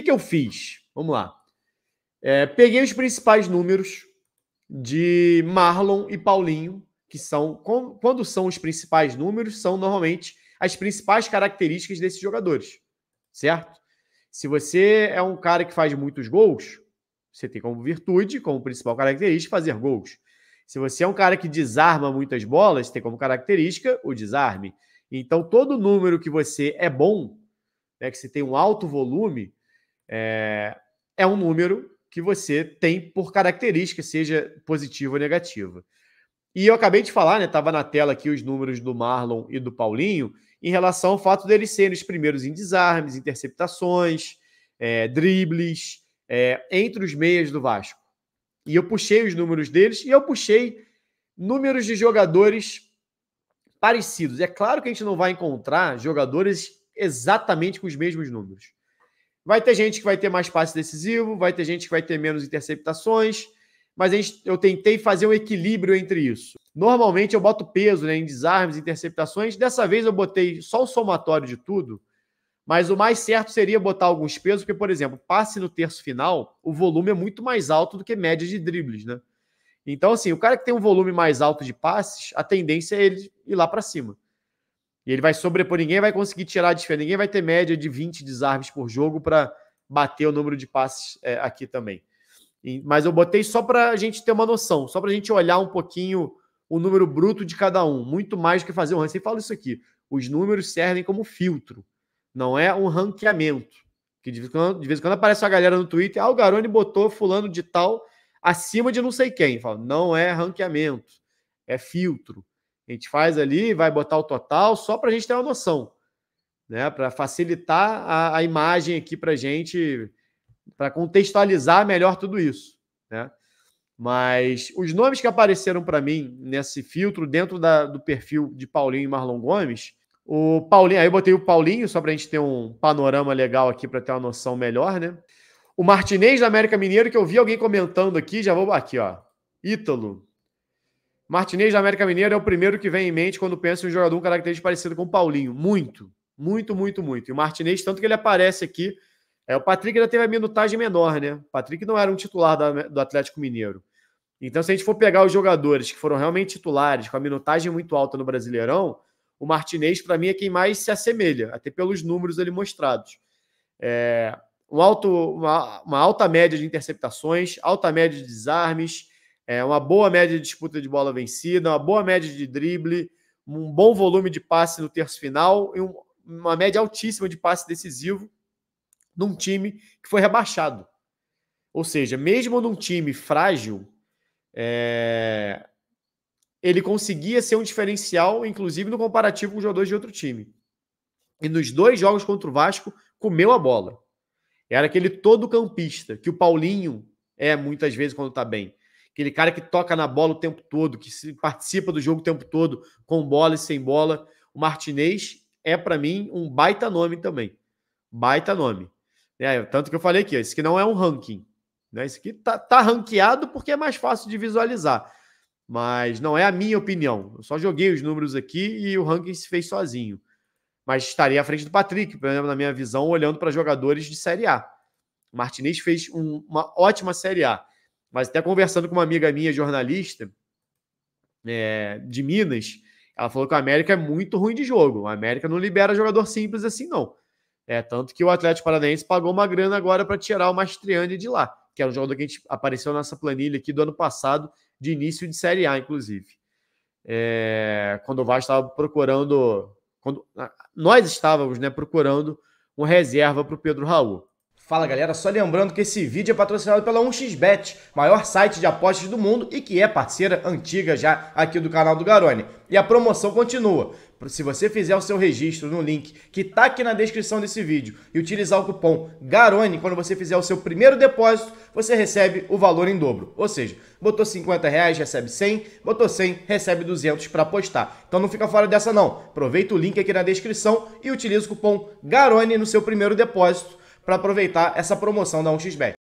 que eu fiz? Vamos lá. Peguei os principais números de Marlon e Paulinho, que são, quando são os principais números, são normalmente as principais características desses jogadores, certo? Se você é um cara que faz muitos gols, você tem como virtude, como principal característica, fazer gols. Se você é um cara que desarma muitas bolas, tem como característica o desarme. Então, todo número que você é bom, né, que você tem um alto volume, é um número que você tem por característica, seja positiva ou negativa. E eu acabei de falar, né? Estava na tela aqui os números do Marlon e do Paulinho, em relação ao fato deles serem os primeiros em desarmes, interceptações, dribles, entre os meias do Vasco. E eu puxei os números deles e eu puxei números de jogadores parecidos. É claro que a gente não vai encontrar jogadores exatamente com os mesmos números. Vai ter gente que vai ter mais passe decisivo, vai ter gente que vai ter menos interceptações, mas eu tentei fazer um equilíbrio entre isso. Normalmente eu boto peso, né, em desarmes, interceptações. Dessa vez eu botei só o somatório de tudo, mas o mais certo seria botar alguns pesos, porque, por exemplo, passe no terço final, o volume é muito mais alto do que média de dribles, né? Então, assim, o cara que tem um volume mais alto de passes, a tendência é ele ir lá para cima. E ele vai sobrepor, ninguém vai conseguir tirar a diferença, ninguém vai ter média de 20 desarmes por jogo para bater o número de passes aqui também. Mas eu botei só para a gente ter uma noção, só para a gente olhar um pouquinho o número bruto de cada um, muito mais do que fazer um ranking. Eu falo isso aqui, os números servem como filtro. Não é um ranqueamento. Que de vez em quando aparece uma galera no Twitter, o Garone botou fulano de tal acima de não sei quem. Fala, não é ranqueamento, é filtro. A gente faz ali, vai botar o total só para a gente ter uma noção, né? Para facilitar a imagem aqui para a gente, para contextualizar melhor tudo isso, né? Mas os nomes que apareceram para mim nesse filtro dentro do perfil de Paulinho e Marlon Gomes, o Paulinho, aí eu botei o Paulinho só pra gente ter um panorama legal aqui, pra ter uma noção melhor, né? O Martinez da América Mineiro, que eu vi alguém comentando aqui, já vou aqui, ó. Ítalo. Martinez da América Mineiro é o primeiro que vem em mente quando pensa em um jogador com característica parecida com o Paulinho. Muito. E o Martinez, tanto que ele aparece aqui, o Patrick ainda teve a minutagem menor, né? O Patrick não era um titular do Atlético Mineiro. Então, se a gente for pegar os jogadores que foram realmente titulares, com a minutagem muito alta no Brasileirão, o Martinez, para mim, é quem mais se assemelha, até pelos números ali mostrados. Uma alta média de interceptações, alta média de desarmes, uma boa média de disputa de bola vencida, uma boa média de drible, um bom volume de passe no terço final e uma média altíssima de passe decisivo num time que foi rebaixado. Ou seja, mesmo num time frágil, ele conseguia ser um diferencial, inclusive no comparativo com os jogadores de outro time. E nos dois jogos contra o Vasco, comeu a bola. Era aquele todo campista, que o Paulinho é muitas vezes quando está bem. Aquele cara que toca na bola o tempo todo, que participa do jogo o tempo todo, com bola e sem bola. O Martinez é, para mim, um baita nome também. Baita nome. Tanto que eu falei aqui, esse aqui não é um ranking, né? Esse aqui está ranqueado porque é mais fácil de visualizar. Mas não é a minha opinião. Eu só joguei os números aqui e o ranking se fez sozinho. Mas estaria à frente do Patrick, por exemplo, na minha visão, olhando para jogadores de Série A. O Martinez fez uma ótima Série A. Mas até conversando com uma amiga minha, jornalista, de Minas, ela falou que o América é muito ruim de jogo. O América não libera jogador simples assim, não. Tanto que o Atlético Paranaense pagou uma grana agora para tirar o Mastriani de lá, que era um jogador que a gente apareceu nessa planilha aqui do ano passado, de início de Série A, inclusive. Quando o Vasco estava procurando... Quando nós estávamos, né, procurando um reserva para o Pedro Raul. Fala, galera. Só lembrando que esse vídeo é patrocinado pela 1xBet, maior site de apostas do mundo e que é parceira antiga já aqui do canal do Garone. E a promoção continua. Se você fizer o seu registro no link que tá aqui na descrição desse vídeo e utilizar o cupom GARONE, quando você fizer o seu primeiro depósito, você recebe o valor em dobro. Ou seja, botou 50 reais, recebe 100, botou 100, recebe 200 para apostar. Então não fica fora dessa não. Aproveita o link aqui na descrição e utiliza o cupom GARONE no seu primeiro depósito para aproveitar essa promoção da 1xBet.